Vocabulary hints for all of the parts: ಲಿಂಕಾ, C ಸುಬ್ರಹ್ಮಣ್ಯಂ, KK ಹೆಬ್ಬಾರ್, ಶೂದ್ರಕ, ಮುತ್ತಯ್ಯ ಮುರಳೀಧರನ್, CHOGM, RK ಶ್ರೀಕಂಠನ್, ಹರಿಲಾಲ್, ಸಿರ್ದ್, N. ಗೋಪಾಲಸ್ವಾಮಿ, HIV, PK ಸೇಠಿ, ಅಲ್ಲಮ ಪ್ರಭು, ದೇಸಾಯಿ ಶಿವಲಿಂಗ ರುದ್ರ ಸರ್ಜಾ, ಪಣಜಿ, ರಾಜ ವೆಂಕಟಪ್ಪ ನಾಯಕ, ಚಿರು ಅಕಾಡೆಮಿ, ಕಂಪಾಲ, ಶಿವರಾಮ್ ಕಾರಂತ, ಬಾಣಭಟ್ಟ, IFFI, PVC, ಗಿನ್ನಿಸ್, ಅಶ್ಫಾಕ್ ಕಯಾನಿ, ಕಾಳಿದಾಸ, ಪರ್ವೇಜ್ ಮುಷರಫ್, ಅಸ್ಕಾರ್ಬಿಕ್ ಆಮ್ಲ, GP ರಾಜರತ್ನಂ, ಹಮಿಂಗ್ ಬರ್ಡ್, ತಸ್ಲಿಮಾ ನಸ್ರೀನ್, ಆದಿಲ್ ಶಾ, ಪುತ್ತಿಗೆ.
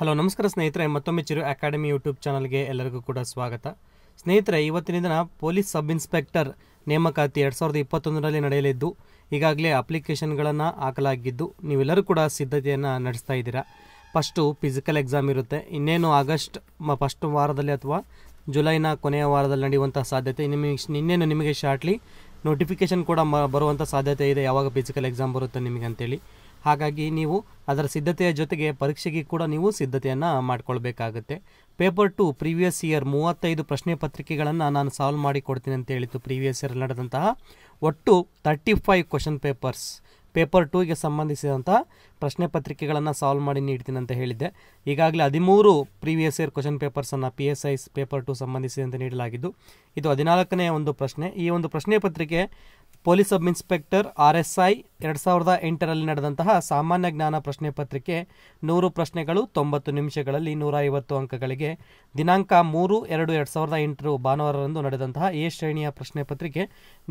Hello ನಮಸ್ಕಾರ ಸ್ನೇಹಿತರೆ, ಮತ್ತೊಮ್ಮೆ ಚಿರು ಅಕಾಡೆಮಿ ಯೂಟ್ಯೂಬ್ ಚಾನೆಲ್ಗೆ ಎಲ್ಲರಿಗೂ ಕೂಡ ಸ್ವಾಗತ. ಸ್ನೇಹಿತರೆ, ಇವತ್ತಿನ ದಿನ ಪೊಲೀಸ್ ಸಬ್ ಇನ್ಸ್ಪೆಕ್ಟರ್ ನೇಮಕಾತಿ 2021 ರಲ್ಲಿ ನಡೆಯಲಿದ್ದು, ಈಗಾಗಲೇ ಅಪ್ಲಿಕೇಶನ್ಗಳನ್ನು ಹಾಕಲಾಗಿದ್ದು, ನೀವೆಲ್ಲರೂ ಕೂಡ ಸಿದ್ಧತೆಯನ್ನು ನಡೆಸ್ತಾ ಇದ್ದೀರಾ. ಫಸ್ಟ್ ಫಿಸಿಕಲ್ ಎಕ್ಸಾಮ್ ಇರುತ್ತೆ. ಇನ್ನೇನು ಆಗಸ್ಟ್ ಫಸ್ಟ್ ವಾರದಲ್ಲಿ ಅಥವಾ ಜುಲೈನ ಕೊನೆಯ ವಾರದಲ್ಲಿ ನಡೆಯುವಂತ ಸಾಧ್ಯತೆ. ಇನ್ನೇನು ನಿಮಗೆ ಶಾರ್ಟ್ಲಿ ನೋಟಿಫಿಕೇಶನ್ ಕೂಡ ಬರುವಂತ ಸಾಧ್ಯತೆ ಇದೆ, ಯಾವಾಗ ಫಿಸಿಕಲ್ ಎಕ್ಸಾಮ್ ಬರುತ್ತೆ ನಿಮಗೆ ಅಂತೇಳಿ. ಹಾಗಾಗಿ ನೀವು ಅದರ ಸಿದ್ಧತೆಯ ಜೊತೆಗೆ ಪರೀಕ್ಷೆಗೆ ಕೂಡ ನೀವು ಸಿದ್ಧತೆಯನ್ನು ಮಾಡಿಕೊಳ್ಳಬೇಕಾಗುತ್ತೆ. ಪೇಪರ್ ಟು ಪ್ರೀವಿಯಸ್ ಇಯರ್ 35 ಪ್ರಶ್ನೆ ಪತ್ರಿಕೆಗಳನ್ನು ನಾನು ಸಾಲ್ವ್ ಮಾಡಿ ಕೊಡ್ತೀನಿ ಅಂತ ಹೇಳಿತ್ತು. ಪ್ರೀವಿಯಸ್ ಇಯರ್ ನಡೆದಂತಹ ಒಟ್ಟು 35 ಕ್ವಶನ್ ಪೇಪರ್ಸ್ ಪೇಪರ್ ಟೂಗೆ ಸಂಬಂಧಿಸಿದಂಥ ಪ್ರಶ್ನೆ ಪತ್ರಿಕೆಗಳನ್ನು ಸಾಲ್ವ್ ಮಾಡಿ ನೀಡ್ತೀನಿ ಅಂತ ಹೇಳಿದ್ದೆ. ಈಗಾಗಲೇ 13 ಪ್ರೀವಿಯಸ್ ಇಯರ್ ಕ್ವಶನ್ ಪೇಪರ್ಸನ್ನು PSI ಪೇಪರ್ ಟು ಸಂಬಂಧಿಸಿದಂತೆ ನೀಡಲಾಗಿದ್ದು, ಇದು 14ನೇ ಒಂದು ಪ್ರಶ್ನೆ. ಈ ಒಂದು ಪ್ರಶ್ನೆ ಪತ್ರಿಕೆ ಪೊಲೀಸ್ ಸಬ್ ಇನ್ಸ್ಪೆಕ್ಟರ್ RSI 2008 ನಡೆದಂತಹ ಸಾಮಾನ್ಯ ಜ್ಞಾನ ಪ್ರಶ್ನೆ ಪತ್ರಿಕೆ 100 ಪ್ರಶ್ನೆಗಳು 90 ನಿಮಿಷಗಳಲ್ಲಿ 150 ಅಂಕಗಳಿಗೆ, ದಿನಾಂಕ 3/2/2008 ಭಾನುವಾರರಂದು ನಡೆದಂತಹ ಎ ಶ್ರೇಣಿಯ ಪ್ರಶ್ನೆ ಪತ್ರಿಕೆ.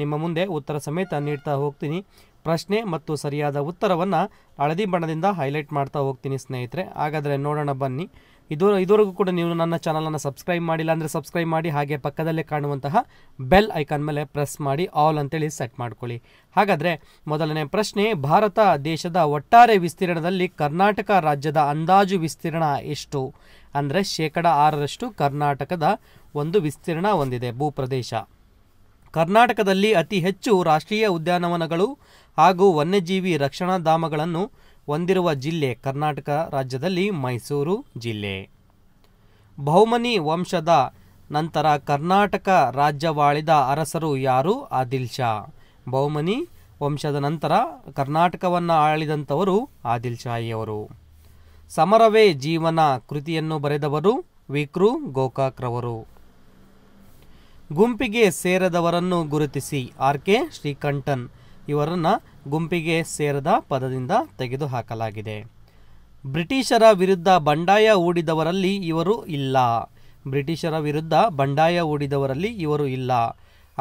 ನಿಮ್ಮ ಮುಂದೆ ಉತ್ತರ ಸಮೇತ ನೀಡ್ತಾ ಹೋಗ್ತೀನಿ. ಪ್ರಶ್ನೆ ಮತ್ತು ಸರಿಯಾದ ಉತ್ತರವನ್ನು ಹಳದಿ ಬಣ್ಣದಿಂದ ಹೈಲೈಟ್ ಮಾಡ್ತಾ ಹೋಗ್ತೀನಿ ಸ್ನೇಹಿತರೆ. ಹಾಗಾದರೆ ನೋಡೋಣ ಬನ್ನಿ. ಇದುವರೆಗೂ ಕೂಡ ನೀವು ನನ್ನ ಚಾನಲನ್ನು ಸಬ್ಸ್ಕ್ರೈಬ್ ಮಾಡಿಲ್ಲ ಅಂದರೆ ಸಬ್ಸ್ಕ್ರೈಬ್ ಮಾಡಿ, ಹಾಗೆ ಪಕ್ಕದಲ್ಲೇ ಕಾಣುವಂತಹ ಬೆಲ್ ಐಕಾನ್ ಮೇಲೆ ಪ್ರೆಸ್ ಮಾಡಿ ಆಲ್ ಅಂತೇಳಿ ಸೆಟ್ ಮಾಡ್ಕೊಳ್ಳಿ. ಹಾಗಾದರೆ ಮೊದಲನೇ ಪ್ರಶ್ನೆ, ಭಾರತ ದೇಶದ ಒಟ್ಟಾರೆ ವಿಸ್ತೀರ್ಣದಲ್ಲಿ ಕರ್ನಾಟಕ ರಾಜ್ಯದ ಅಂದಾಜು ವಿಸ್ತೀರ್ಣ ಎಷ್ಟು? ಅಂದರೆ 6% ಕರ್ನಾಟಕದ ಒಂದು ವಿಸ್ತೀರ್ಣ ಹೊಂದಿದೆ ಭೂಪ್ರದೇಶ. ಕರ್ನಾಟಕದಲ್ಲಿ ಅತಿ ಹೆಚ್ಚು ರಾಷ್ಟ್ರೀಯ ಉದ್ಯಾನವನಗಳು ಹಾಗೂ ವನ್ಯಜೀವಿ ರಕ್ಷಣಾ ಧಾಮಗಳನ್ನು ಹೊಂದಿರುವ ಜಿಲ್ಲೆ ಕರ್ನಾಟಕ ರಾಜ್ಯದಲ್ಲಿ ಮೈಸೂರು ಜಿಲ್ಲೆ. ಬಹುಮನಿ ವಂಶದ ನಂತರ ಕರ್ನಾಟಕ ರಾಜ್ಯವಾಳಿದ ಅರಸರು ಯಾರು? ಆದಿಲ್ ಶಾ. ಬಹುಮನಿ ವಂಶದ ನಂತರ ಕರ್ನಾಟಕವನ್ನು ಆಳಿದಂಥವರು ಆದಿಲ್ ಶಾಹಿಯವರು. ಸಮರವೇ ಜೀವನ ಕೃತಿಯನ್ನು ಬರೆದವರು ವಿಕೃ ಗೋಕಾಕ್ರವರು. ಗುಂಪಿಗೆ ಸೇರದವರನ್ನು ಗುರುತಿಸಿ RK ಶ್ರೀಕಂಠನ್ ಇವರನ್ನು ಗುಂಪಿಗೆ ಸೇರದ ಪದದಿಂದ ತೆಗೆದುಹಾಕಲಾಗಿದೆ. ಬ್ರಿಟಿಷರ ವಿರುದ್ಧ ಬಂಡಾಯ ಹೂಡಿದವರಲ್ಲಿ ಇವರು ಇಲ್ಲ. ಬ್ರಿಟಿಷರ ವಿರುದ್ಧ ಬಂಡಾಯ ಹೂಡಿದವರಲ್ಲಿ ಇವರು ಇಲ್ಲ.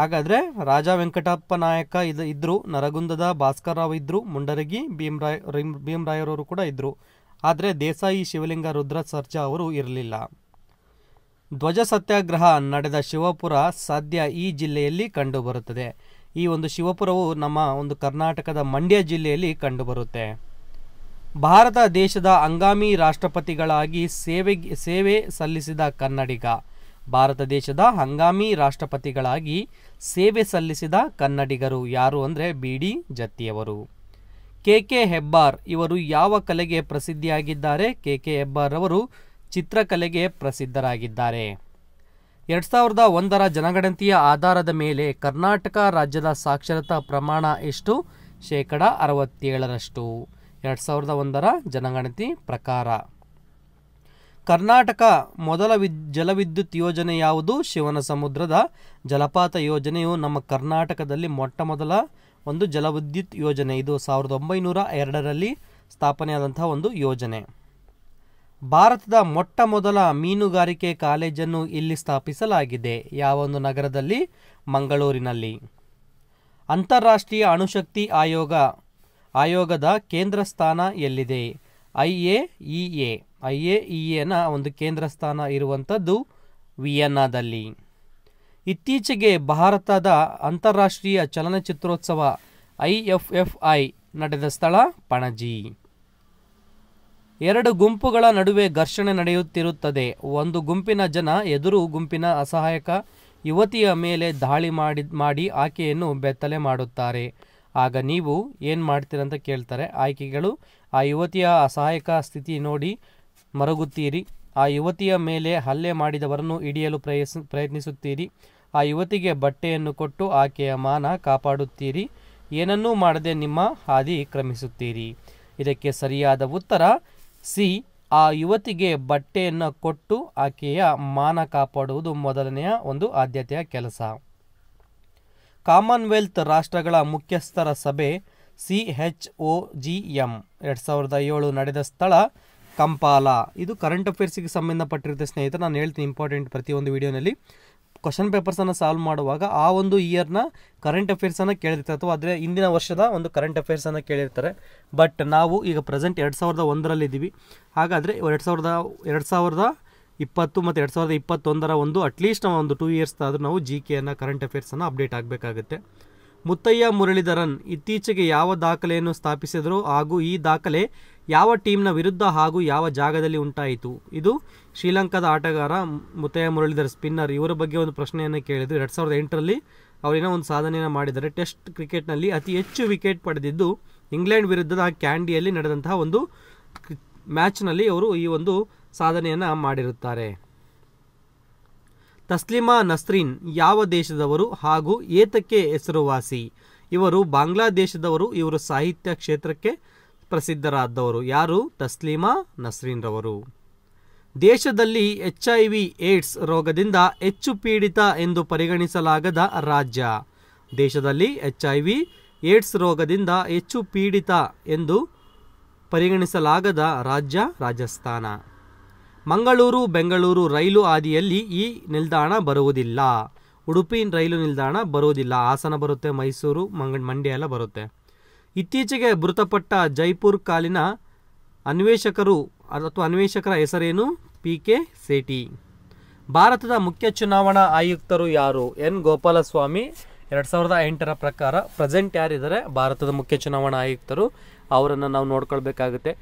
ಹಾಗಾದರೆ ರಾಜ ವೆಂಕಟಪ್ಪ ನಾಯಕ ಇದ್ದರು, ನರಗುಂದದ ಭಾಸ್ಕರರಾವ್ ಇದ್ದರು, ಮುಂಡರಗಿ ಭೀಮರಾಯರವರು ಕೂಡ ಇದ್ದರು. ಆದರೆ ದೇಸಾಯಿ ಶಿವಲಿಂಗ ರುದ್ರ ಸರ್ಜಾ ಅವರು ಇರಲಿಲ್ಲ. ಧ್ವಜ ಸತ್ಯಾಗ್ರಹ ನಡೆದ ಶಿವಪುರ ಸದ್ಯ ಈ ಜಿಲ್ಲೆಯಲ್ಲಿ ಕಂಡುಬರುತ್ತದೆ. ಈ ಒಂದು ಶಿವಪುರವು ನಮ್ಮ ಒಂದು ಕರ್ನಾಟಕದ ಮಂಡ್ಯ ಜಿಲ್ಲೆಯಲ್ಲಿ ಕಂಡುಬರುತ್ತೆ. ಭಾರತ ದೇಶದ ಹಂಗಾಮಿ ರಾಷ್ಟ್ರಪತಿಗಳಾಗಿ ಸೇವೆ ಸಲ್ಲಿಸಿದ ಕನ್ನಡಿಗ. ಭಾರತ ದೇಶದ ಹಂಗಾಮಿ ರಾಷ್ಟ್ರಪತಿಗಳಾಗಿ ಸೇವೆ ಸಲ್ಲಿಸಿದ ಕನ್ನಡಿಗರು ಯಾರು ಅಂದರೆ BD ಜತ್ತಿಯವರು. KK ಹೆಬ್ಬಾರ್ ಇವರು ಯಾವ ಕಲೆಗೆ ಪ್ರಸಿದ್ಧಿಯಾಗಿದ್ದಾರೆ? KK ಹೆಬ್ಬಾರ್ ಅವರು ಚಿತ್ರಕಲೆಗೆ ಪ್ರಸಿದ್ಧರಾಗಿದ್ದಾರೆ. 2001 ಜನಗಣತಿಯ ಆಧಾರದ ಮೇಲೆ ಕರ್ನಾಟಕ ರಾಜ್ಯದ ಸಾಕ್ಷರತಾ ಪ್ರಮಾಣ ಎಷ್ಟು? 67%. 2001 ಜನಗಣತಿ ಪ್ರಕಾರ ಕರ್ನಾಟಕ ಮೊದಲ ಜಲವಿದ್ಯುತ್ ಯೋಜನೆ ಯಾವುದು? ಶಿವನಸಮುದ್ರದ ಜಲಪಾತ ಯೋಜನೆಯು ನಮ್ಮ ಕರ್ನಾಟಕದಲ್ಲಿ ಮೊಟ್ಟಮೊದಲ ಒಂದು ಜಲವಿದ್ಯುತ್ ಯೋಜನೆ. ಇದು 1902 ಸ್ಥಾಪನೆಯಾದಂಥ ಒಂದು ಯೋಜನೆ. ಭಾರತದ ಮೊಟ್ಟಮೊದಲ ಮೀನುಗಾರಿಕೆ ಕಾಲೇಜನ್ನು ಇಲ್ಲಿ ಸ್ಥಾಪಿಸಲಾಗಿದೆ. ಯಾವ ಒಂದು ನಗರದಲ್ಲಿ? ಮಂಗಳೂರಿನಲ್ಲಿ. ಅಂತಾರಾಷ್ಟ್ರೀಯ ಅಣುಶಕ್ತಿ ಆಯೋಗದ ಕೇಂದ್ರ ಸ್ಥಾನ ಎಲ್ಲಿದೆ? IAEAನ ಒಂದು ಕೇಂದ್ರ ಸ್ಥಾನ ಇರುವಂಥದ್ದು ವಿಯೆನ್ನಾದಲ್ಲಿ. ಇತ್ತೀಚೆಗೆ ಭಾರತದ ಅಂತಾರಾಷ್ಟ್ರೀಯ ಚಲನಚಿತ್ರೋತ್ಸವ IFFI ನಡೆದ ಸ್ಥಳ ಪಣಜಿ. ಎರಡು ಗುಂಪುಗಳ ನಡುವೆ ಘರ್ಷಣೆ ನಡೆಯುತ್ತಿರುತ್ತದೆ. ಒಂದು ಗುಂಪಿನ ಜನ ಎದುರು ಗುಂಪಿನ ಅಸಹಾಯಕ ಯುವತಿಯ ಮೇಲೆ ದಾಳಿ ಮಾಡಿ ಆಕೆಯನ್ನು ಬೆತ್ತಲೆ ಮಾಡುತ್ತಾರೆ. ಆಗ ನೀವು ಏನು ಮಾಡ್ತೀರಂತ ಕೇಳ್ತಾರೆ. ಆಯ್ಕೆಗಳು: ಆ ಯುವತಿಯ ಅಸಹಾಯಕ ಸ್ಥಿತಿ ನೋಡಿ ಮರುಗುತ್ತೀರಿ, ಆ ಯುವತಿಯ ಮೇಲೆ ಹಲ್ಲೆ ಮಾಡಿದವರನ್ನು ಹಿಡಿಯಲು ಪ್ರಯತ್ನಿಸುತ್ತೀರಿ, ಆ ಯುವತಿಗೆ ಬಟ್ಟೆಯನ್ನು ಕೊಟ್ಟು ಆಕೆಯ ಮಾನ ಕಾಪಾಡುತ್ತೀರಿ, ಏನನ್ನೂ ಮಾಡದೆ ನಿಮ್ಮ ಹಾದಿ ಕ್ರಮಿಸುತ್ತೀರಿ. ಇದಕ್ಕೆ ಸರಿಯಾದ ಉತ್ತರ C. ಆ ಯುವತಿಗೆ ಬಟ್ಟೆಯನ್ನು ಕೊಟ್ಟು ಆಕೆಯ ಮಾನ ಕಾಪಾಡುವುದು ಮೊದಲನೆಯ ಒಂದು ಆದ್ಯತೆಯ ಕೆಲಸ. ಕಾಮನ್ವೆಲ್ತ್ ರಾಷ್ಟ್ರಗಳ ಮುಖ್ಯಸ್ಥರ ಸಭೆ CHOGM 2007 ನಡೆದ ಸ್ಥಳ ಕಂಪಾಲ. ಇದು ಕರೆಂಟ್ ಅಫೇರ್ಸ್ಗೆ ಸಂಬಂಧಪಟ್ಟಿರುತ್ತೆ ಸ್ನೇಹಿತರೆ. ನಾನು ಹೇಳ್ತೀನಿ ಇಂಪಾರ್ಟೆಂಟ್ ಪ್ರತಿಯೊಂದು ವಿಡಿಯೋನಲ್ಲಿ. ಕ್ವಶನ್ ಪೇಪರ್ಸ್ ಅನ್ನು ಸಾಲ್ವ್ ಮಾಡುವಾಗ ಆ ಒಂದು ಇಯರ್ ನ ಕರೆಂಟ್ ಅಫೇರ್ಸ್ ಅನ್ನು ಕೇಳಿರ್ತಾರೆ ಅಥವಾ ಅದರ ಹಿಂದಿನ ವರ್ಷದ ಒಂದು ಕರೆಂಟ್ ಅಫೇರ್ಸ್ ಅನ್ನು ಕೇಳಿರ್ತಾರೆ. ಬಟ್ ನಾವು ಈಗ ಪ್ರೆಸೆಂಟ್ 2001 ರಲ್ಲಿ ಇದ್ದೀವಿ. ಹಾಗಾದ್ರೆ 2020 ಮತ್ತು 2021 ರ ಒಂದು ಅಟ್ಲೀಸ್ಟ್ ನಾವು ಒಂದು 2 ಇಯರ್ಸ್ ಆದರೂ ನಾವು ಜಿಕೆ ಅನ್ನು ಕರೆಂಟ್ ಅಫೇರ್ಸ್ ಅನ್ನು ಅಪ್ಡೇಟ್ ಆಗಬೇಕಾಗುತ್ತೆ. ಮುತ್ತಯ್ಯ ಮುರಳೀಧರನ್ ಇತ್ತೀಚೆಗೆ ಯಾವ ದಾಖಲೆಯನ್ನು ಸ್ಥಾಪಿಸಿದರು ಹಾಗೂ ಈ ದಾಖಲೆ ಯಾವ ಟೀಮ್ನ ವಿರುದ್ಧ ಹಾಗೂ ಯಾವ ಜಾಗದಲ್ಲಿ ಉಂಟಾಯಿತು? ಇದು ಶ್ರೀಲಂಕಾದ ಆಟಗಾರ ಮುತ್ತಯ್ಯ ಮುರಳೀಧರ್ ಸ್ಪಿನ್ನರ್, ಇವರ ಬಗ್ಗೆ ಒಂದು ಪ್ರಶ್ನೆಯನ್ನು ಕೇಳಿದ್ರು. 2008 ರಲ್ಲಿ ಅವರೇನೋ ಒಂದು ಸಾಧನೆಯನ್ನು ಮಾಡಿದ್ದಾರೆ. ಟೆಸ್ಟ್ ಕ್ರಿಕೆಟ್ನಲ್ಲಿ ಅತಿ ಹೆಚ್ಚು ವಿಕೆಟ್ ಪಡೆದಿದ್ದು ಇಂಗ್ಲೆಂಡ್ ವಿರುದ್ಧದ ಕ್ಯಾಂಡಿಯಲ್ಲಿ ನಡೆದಂತಹ ಒಂದು ಮ್ಯಾಚ್ನಲ್ಲಿ ಅವರು ಈ ಒಂದು ಸಾಧನೆಯನ್ನು ಮಾಡಿರುತ್ತಾರೆ. ತಸ್ಲಿಮಾ ನಸ್ರೀನ್ ಯಾವ ದೇಶದವರು ಹಾಗೂ ಏತಕ್ಕೆ ಹೆಸರುವಾಸಿ? ಇವರು ಬಾಂಗ್ಲಾದೇಶದವರು. ಇವರು ಸಾಹಿತ್ಯ ಕ್ಷೇತ್ರಕ್ಕೆ ಪ್ರಸಿದ್ಧರಾದವರು. ಯಾರು? ತಸ್ಲಿಮಾ ನಸ್ರೀನ್ರವರು. ದೇಶದಲ್ಲಿ HIV ಏಡ್ಸ್ ರೋಗದಿಂದ ಹೆಚ್ಚು ಪೀಡಿತ ಎಂದು ಪರಿಗಣಿಸಲಾಗದ ರಾಜ್ಯ. ದೇಶದಲ್ಲಿ HIV ಏಡ್ಸ್ ರೋಗದಿಂದ ಹೆಚ್ಚು ಪೀಡಿತ ಎಂದು ಪರಿಗಣಿಸಲಾಗದ ರಾಜ್ಯ ರಾಜಸ್ಥಾನ. ಮಂಗಳೂರು ಬೆಂಗಳೂರು ರೈಲು ಹಾದಿಯಲ್ಲಿ ಈ ನಿಲ್ದಾಣ ಬರುವುದಿಲ್ಲ. ಉಡುಪಿ ರೈಲು ನಿಲ್ದಾಣ ಬರುವುದಿಲ್ಲ. ಹಾಸನ ಬರುತ್ತೆ, ಮೈಸೂರು, ಮಂಡ್ಯ ಎಲ್ಲ ಬರುತ್ತೆ. ಇತ್ತೀಚೆಗೆ ಮೃತಪಟ್ಟ ಜೈಪುರ್ ಕಾಲಿನ ಅನ್ವೇಷಕರು ಅಥವಾ ಅನ್ವೇಷಕರ ಹೆಸರೇನು? PK ಸೇಠಿ. ಭಾರತದ ಮುಖ್ಯ ಚುನಾವಣಾ ಆಯುಕ್ತರು ಯಾರು? N. ಗೋಪಾಲಸ್ವಾಮಿ. 2008 ರ ಪ್ರಕಾರ ಪ್ರೆಸೆಂಟ್ ಯಾರಿದ್ದಾರೆ ಭಾರತದ ಮುಖ್ಯ ಚುನಾವಣಾ ಆಯುಕ್ತರು ಅವರನ್ನು ನಾವು ನೋಡ್ಕೊಳ್ಬೇಕಾಗುತ್ತೆ.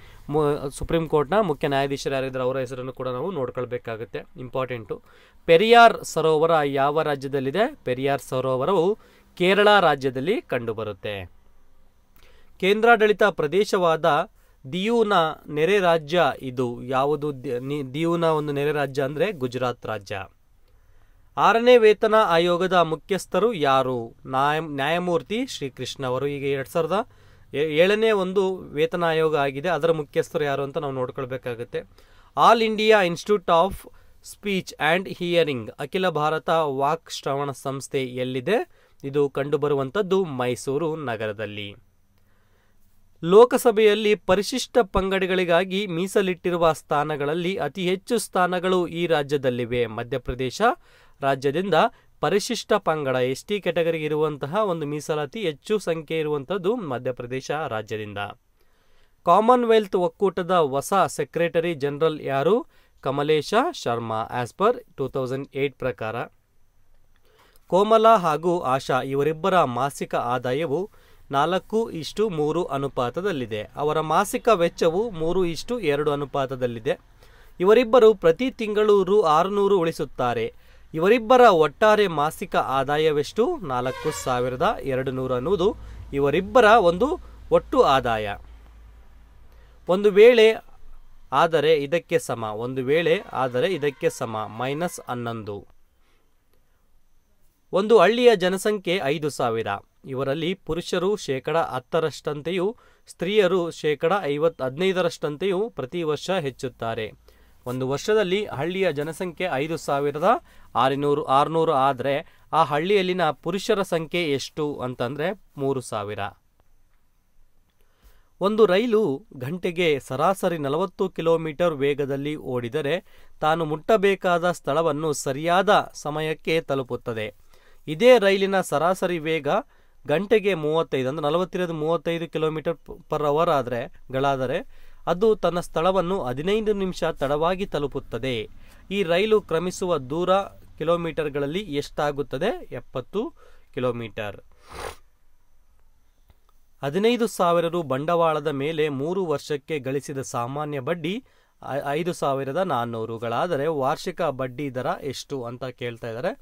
ಸುಪ್ರೀಂ ಕೋರ್ಟ್ನ ಮುಖ್ಯ ನ್ಯಾಯಾಧೀಶರು ಯಾರಿದ್ದಾರೆ ಅವರ ಹೆಸರನ್ನು ಕೂಡ ನಾವು ನೋಡ್ಕೊಳ್ಬೇಕಾಗುತ್ತೆ, ಇಂಪಾರ್ಟೆಂಟು. ಪೆರಿಯಾರ್ ಸರೋವರ ಯಾವ ರಾಜ್ಯದಲ್ಲಿದೆ? ಪೆರಿಯಾರ್ ಸರೋವರವು ಕೇರಳ ರಾಜ್ಯದಲ್ಲಿ ಕಂಡುಬರುತ್ತೆ. ಕೇಂದ್ರಾಡಳಿತ ಪ್ರದೇಶವಾದ ದಿಯೂನ ನೆರೆ ರಾಜ್ಯ ಇದು ಯಾವುದು? ದಿಯೂನ ಒಂದು ನೆರೆ ರಾಜ್ಯ ಅಂದರೆ ಗುಜರಾತ್ ರಾಜ್ಯ. 6ನೇ ವೇತನ ಆಯೋಗದ ಮುಖ್ಯಸ್ಥರು ಯಾರು? ನ್ಯಾಯಮೂರ್ತಿ ಶ್ರೀಕೃಷ್ಣ ಅವರು. ಈಗ 2007ನೇ ಒಂದು ವೇತನ ಆಯೋಗ ಆಗಿದೆ, ಅದರ ಮುಖ್ಯಸ್ಥರು ಯಾರು ಅಂತ ನಾವು ನೋಡ್ಕೊಳ್ಬೇಕಾಗುತ್ತೆ. All India institute of speech and hearing, ಅಖಿಲ ಭಾರತ ವಾಕ್ ಶ್ರವಣ ಸಂಸ್ಥೆ ಎಲ್ಲಿದೆ? ಇದು ಕಂಡುಬರುವಂಥದ್ದು ಮೈಸೂರು ನಗರದಲ್ಲಿ. ಲೋಕಸಭೆಯಲ್ಲಿ ಪರಿಶಿಷ್ಟ ಪಂಗಡಗಳಿಗಾಗಿ ಮೀಸಲಿಟ್ಟಿರುವ ಸ್ಥಾನಗಳಲ್ಲಿ ಅತಿ ಹೆಚ್ಚು ಸ್ಥಾನಗಳು ಈ ರಾಜ್ಯದಲ್ಲಿವೆ. ಮಧ್ಯಪ್ರದೇಶ ರಾಜ್ಯದಿಂದ ಪರಿಶಿಷ್ಟ ಪಂಗಡ ST ಕ್ಯಾಟಗರಿಗೆ ಇರುವಂತಹ ಒಂದು ಮೀಸಲಾತಿ ಹೆಚ್ಚು ಸಂಖ್ಯೆ ಇರುವಂಥದ್ದು ಮಧ್ಯಪ್ರದೇಶ ರಾಜ್ಯದಿಂದ. ಕಾಮನ್ವೆಲ್ತ್ ಒಕ್ಕೂಟದ ಹೊಸ ಸೆಕ್ರೆಟರಿ ಜನರಲ್ ಯಾರು? ಕಮಲೇಶ ಶರ್ಮಾ, ಆಸ್ ಪರ್ 2008 ಪ್ರಕಾರ. ಕೋಮಲಾ ಹಾಗೂ ಆಶಾ ಇವರಿಬ್ಬರ ಮಾಸಿಕ ಆದಾಯವು 4:3 ಅನುಪಾತದಲ್ಲಿದೆ. ಅವರ ಮಾಸಿಕ ವೆಚ್ಚವು 3:2 ಅನುಪಾತದಲ್ಲಿದೆ. ಇವರಿಬ್ಬರು ಪ್ರತಿ ತಿಂಗಳು ₹600 ಉಳಿಸುತ್ತಾರೆ. ಇವರಿಬ್ಬರ ಒಟ್ಟಾರೆ ಮಾಸಿಕ ಆದಾಯವೆಷ್ಟು? 4,200 ಅನ್ನುವುದು ಇವರಿಬ್ಬರ ಒಂದು ಒಟ್ಟು ಆದಾಯ. ಒಂದು ವೇಳೆ ಆದರೆ ಇದಕ್ಕೆ ಸಮ, -11. ಒಂದು ಹಳ್ಳಿಯ ಜನಸಂಖ್ಯೆ 5,000. ಇವರಲ್ಲಿ ಪುರುಷರು ಶೇಕಡ 10%, ಸ್ತ್ರೀಯರು ಶೇಕಡ 15%, ಪ್ರತಿ ವರ್ಷ ಹೆಚ್ಚುತ್ತಾರೆ. ಒಂದು ವರ್ಷದಲ್ಲಿ ಹಳ್ಳಿಯ ಜನಸಂಖ್ಯೆ 5,600 ಆದರೆ ಆ ಹಳ್ಳಿಯಲ್ಲಿನ ಪುರುಷರ ಸಂಖ್ಯೆ ಎಷ್ಟು ಅಂತಂದರೆ 3,000. ಒಂದು ರೈಲು ಗಂಟೆಗೆ ಸರಾಸರಿ 40 ಕಿಲೋಮೀಟರ್ ವೇಗದಲ್ಲಿ ಓಡಿದರೆ ತಾನು ಮುಟ್ಟಬೇಕಾದ ಸ್ಥಳವನ್ನು ಸರಿಯಾದ ಸಮಯಕ್ಕೆ ತಲುಪುತ್ತದೆ. ಇದೇ ರೈಲಿನ ಸರಾಸರಿ ವೇಗ ಗಂಟೆಗೆ 35 ಅಂದರೆ 35 ಕಿಲೋಮೀಟರ್ ಪರ್ ಅವರ್ ಗಳಾದರೆ ಅದು ತನ್ನ ಸ್ಥಳವನ್ನು 15 ನಿಮಿಷ ತಡವಾಗಿ ತಲುಪುತ್ತದೆ. ಈ ರೈಲು ಕ್ರಮಿಸುವ ದೂರ ಕಿಲೋಮೀಟರ್ಗಳಲ್ಲಿ ಎಷ್ಟಾಗುತ್ತದೆ? 70 ಕಿಲೋಮೀಟರ್. 15,000 ಬಂಡವಾಳದ ಮೇಲೆ 3 ವರ್ಷಕ್ಕೆ ಗಳಿಸಿದ ಸಾಮಾನ್ಯ ಬಡ್ಡಿ 5,400 ವಾರ್ಷಿಕ ಬಡ್ಡಿ ದರ ಎಷ್ಟು ಅಂತ ಕೇಳ್ತಾ ಇದ್ದಾರೆ.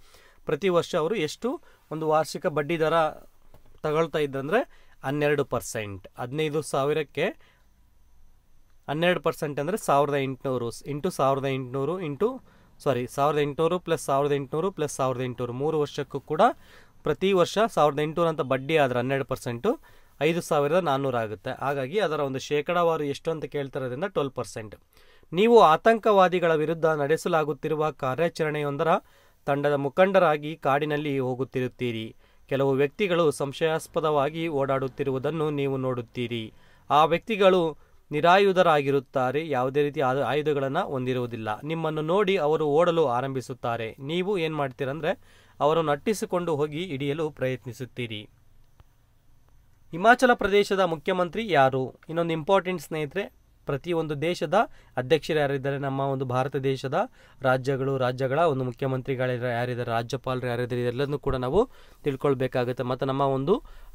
ಪ್ರತಿ ವರ್ಷ ಅವರು ಎಷ್ಟು ಒಂದು ವಾರ್ಷಿಕ ಬಡ್ಡಿ ದರ ತಗೊಳ್ತಾ ಇದ್ದಂದರೆ 12%. 15,000ಕ್ಕೆ 12% ಅಂದರೆ 1,800 into 1,800 into sorry 1,800 plus 1,800 plus 1,800 3 ವರ್ಷಕ್ಕೂ ಕೂಡ ಪ್ರತಿ ವರ್ಷ 1,800 ಅಂತ ಬಡ್ಡಿ ಆದರೆ 12% 5,400 ಆಗುತ್ತೆ. ಹಾಗಾಗಿ ಅದರ ಒಂದು ಶೇಕಡಾವಾರು ಎಷ್ಟು ಅಂತ ಕೇಳ್ತಿರೋದ್ರಿಂದ 12%. ನೀವು ಆತಂಕವಾದಿಗಳ ವಿರುದ್ಧ ನಡೆಸಲಾಗುತ್ತಿರುವ ಕಾರ್ಯಾಚರಣೆಯೊಂದರ ತಂಡದ ಮುಖಂಡರಾಗಿ ಕಾಡಿನಲ್ಲಿ ಹೋಗುತ್ತಿರುತ್ತೀರಿ. ಕೆಲವು ವ್ಯಕ್ತಿಗಳು ಸಂಶಯಾಸ್ಪದವಾಗಿ ಓಡಾಡುತ್ತಿರುವುದನ್ನು ನೀವು ನೋಡುತ್ತೀರಿ. ಆ ವ್ಯಕ್ತಿಗಳು ನಿರಾಯುಧರಾಗಿರುತ್ತಾರೆ, ಯಾವುದೇ ರೀತಿ ಆಯುಧಗಳನ್ನು ಹೊಂದಿರುವುದಿಲ್ಲ. ನಿಮ್ಮನ್ನು ನೋಡಿ ಅವರು ಓಡಲು ಆರಂಭಿಸುತ್ತಾರೆ. ನೀವು ಏನು ಮಾಡ್ತೀರಂದ್ರೆ ಅವರನ್ನು ಅಟ್ಟಿಸಿಕೊಂಡು ಹೋಗಿ ಹಿಡಿಯಲು ಪ್ರಯತ್ನಿಸುತ್ತೀರಿ. ಹಿಮಾಚಲ ಪ್ರದೇಶದ ಮುಖ್ಯಮಂತ್ರಿ ಯಾರು? ಇನ್ನೊಂದು ಇಂಪಾರ್ಟೆಂಟ್ ಸ್ನೇಹಿತರೆ, ಪ್ರತಿಯೊಂದು ದೇಶದ ಅಧ್ಯಕ್ಷರು ಯಾರಿದ್ದಾರೆ? ನಮ್ಮ ಒಂದು ಭಾರತ ದೇಶದ ರಾಜ್ಯಗಳ ಒಂದು ಮುಖ್ಯಮಂತ್ರಿಗಳು ಯಾರಿದ್ದಾರೆ, ರಾಜ್ಯಪಾಲರು ಯಾರಿದ್ದಾರೆ, ಎಲ್ಲದನ್ನು ಕೂಡ ನಾವು ತಿಳ್ಕೊಳ್ಬೇಕಾಗುತ್ತೆ. ಮತ್ತು ನಮ್ಮ ಒಂದು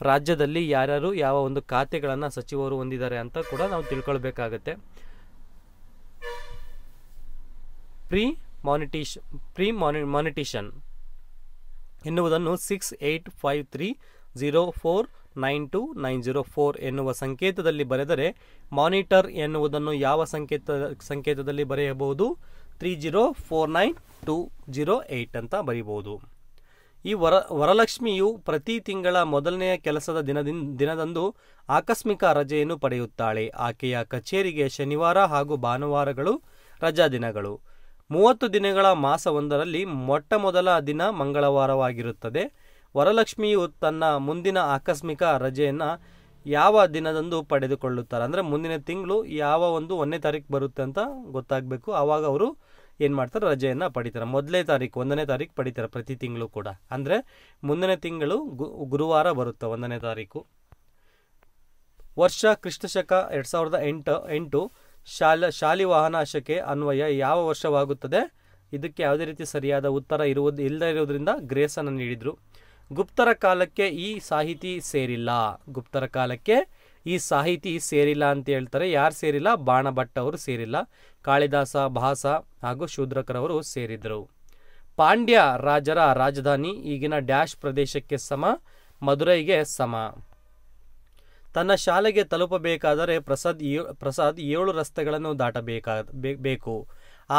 ರಾಜ್ಯದಲ್ಲಿ ಯಾರ್ಯಾರು ಯಾವ ಒಂದು ಖಾತೆಗಳನ್ನು ಸಚಿವರು ಹೊಂದಿದ್ದಾರೆ ಅಂತ ಕೂಡ ನಾವು ತಿಳ್ಕೊಳ್ಬೇಕಾಗುತ್ತೆ. ಪ್ರೀ ಮಾನಿಟೇಷನ್ ಎನ್ನುವುದನ್ನು 6853049290 ಎನ್ನುವ ಸಂಕೇತದಲ್ಲಿ ಬರೆದರೆ ಮಾನಿಟರ್ ಎನ್ನುವುದನ್ನು ಯಾವ ಸಂಕೇತದಲ್ಲಿ ಬರೆಯಬಹುದು? 304920 ಅಂತ ಬರೀಬಹುದು. ಈ ವರಲಕ್ಷ್ಮಿಯು ಪ್ರತಿ ತಿಂಗಳ ಮೊದಲನೆಯ ಕೆಲಸದ ದಿನದಂದು ಆಕಸ್ಮಿಕ ರಜೆಯನ್ನು ಪಡೆಯುತ್ತಾಳೆ. ಆಕೆಯ ಕಚೇರಿಗೆ ಶನಿವಾರ ಹಾಗೂ ಭಾನುವಾರಗಳು ರಜಾ ದಿನಗಳು. 30 ದಿನಗಳ ಮಾಸವೊಂದರಲ್ಲಿ ಮೊಟ್ಟ ಮೊದಲ ದಿನ ಮಂಗಳವಾರವಾಗಿರುತ್ತದೆ. ವರಲಕ್ಷ್ಮಿಯು ತನ್ನ ಮುಂದಿನ ಆಕಸ್ಮಿಕ ರಜೆಯನ್ನು ಯಾವ ದಿನದಂದು ಪಡೆದುಕೊಳ್ಳುತ್ತಾರೆ ಅಂದರೆ ಮುಂದಿನ ತಿಂಗಳು ಯಾವ ಒಂದು 1ನೇ ತಾರೀಕು ಬರುತ್ತೆ ಅಂತ ಗೊತ್ತಾಗಬೇಕು. ಆವಾಗ ಅವರು ಏನು ಮಾಡ್ತಾರೆ, ರಜೆಯನ್ನು ಪಡಿತಾರೆ. 1ನೇ ತಾರೀಕು ಪಡಿತಾರೆ ಪ್ರತಿ ತಿಂಗಳು ಕೂಡ. ಅಂದರೆ ಮುಂದಿನ ತಿಂಗಳು ಗುರುವಾರ ಬರುತ್ತೆ 1ನೇ ತಾರೀಕು. ವರ್ಷ ಕ್ರಿಸ್ತಶಕ 2008 ಶಾಲಿವಾಹನ ಶಕೆ ಅನ್ವಯ ಯಾವ ವರ್ಷವಾಗುತ್ತದೆ? ಇದಕ್ಕೆ ಯಾವುದೇ ರೀತಿ ಸರಿಯಾದ ಉತ್ತರ ಇಲ್ಲದಿರುವುದರಿಂದ ಗ್ರೇಸನ್ನು ನೀಡಿದರು. ಗುಪ್ತರ ಕಾಲಕ್ಕೆ ಈ ಸಾಹಿತಿ ಸೇರಿಲ್ಲ ಅಂತ ಹೇಳ್ತಾರೆ. ಯಾರು ಸೇರಿಲ್ಲ? ಬಾಣಭಟ್ಟ ಅವರು ಸೇರಿಲ್ಲ. ಕಾಳಿದಾಸ, ಭಾಸ ಹಾಗೂ ಶೂದ್ರಕರವರು ಸೇರಿದರು. ಪಾಂಡ್ಯ ರಾಜರ ರಾಜಧಾನಿ ಈಗಿನ ಡ್ಯಾಶ್ ಪ್ರದೇಶಕ್ಕೆ ಸಮ, ಮಧುರೈಗೆ ಸಮ. ತನ್ನ ಶಾಲೆಗೆ ತಲುಪಬೇಕಾದರೆ ಪ್ರಸಾದ್ 7 ರಸ್ತೆಗಳನ್ನು ದಾಟಬೇಕು.